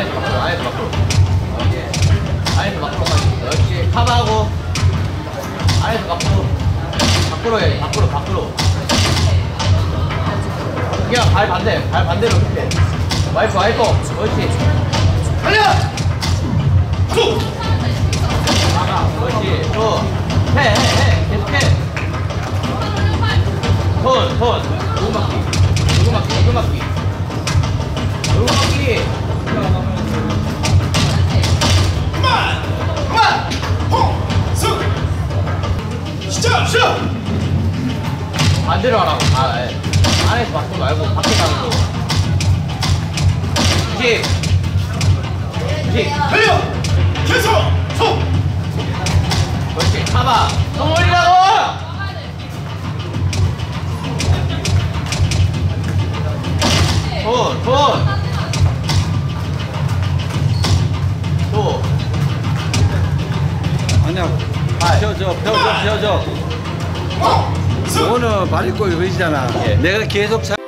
아래에서 밖으로 역시 커버하고 아래에서 밖으로 해야지. 밖으로 그냥 발 반대로 이렇게 와이퍼 그렇지. 달려! 쭉! 나가 그렇지. 쭉 해 계속해. 손 오르막기 그만! 홍승! 시작! 반대로 하라고. 안에서 바꾸지 말고 밖에 가라고. 달려! 계속! 손! 그렇지 잡아! 손 올리라고! 아니야. 배워줘. 이거는 발이 꼬이 보이잖아. 예. 내가 계속